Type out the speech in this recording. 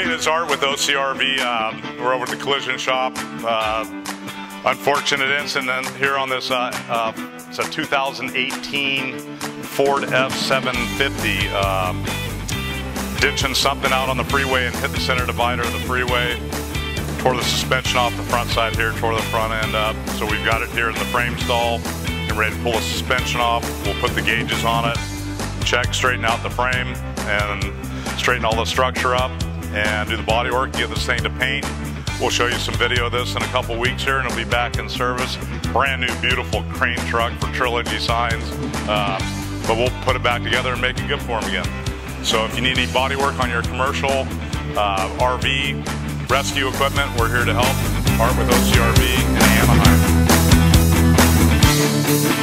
Hey, this is Art with OCRV. We're over at the collision shop. Unfortunate incident here on this, it's a 2018 Ford F750. Ditching something out on the freeway and hit the center divider of the freeway. Tore the suspension off the front side here, tore the front end up. So we've got it here in the frame stall. Get ready to pull the suspension off. We'll put the gauges on it, check, straighten out the frame, and straighten all the structure up, and do the body work, get this thing to paint. We'll show you some video of this in a couple weeks here, and it'll be back in service. Brand new, beautiful crane truck for Trilogy Signs. But we'll put it back together and make it good for them again. So if you need any body work on your commercial, RV, rescue equipment, we're here to help. Art with OCRV in Anaheim.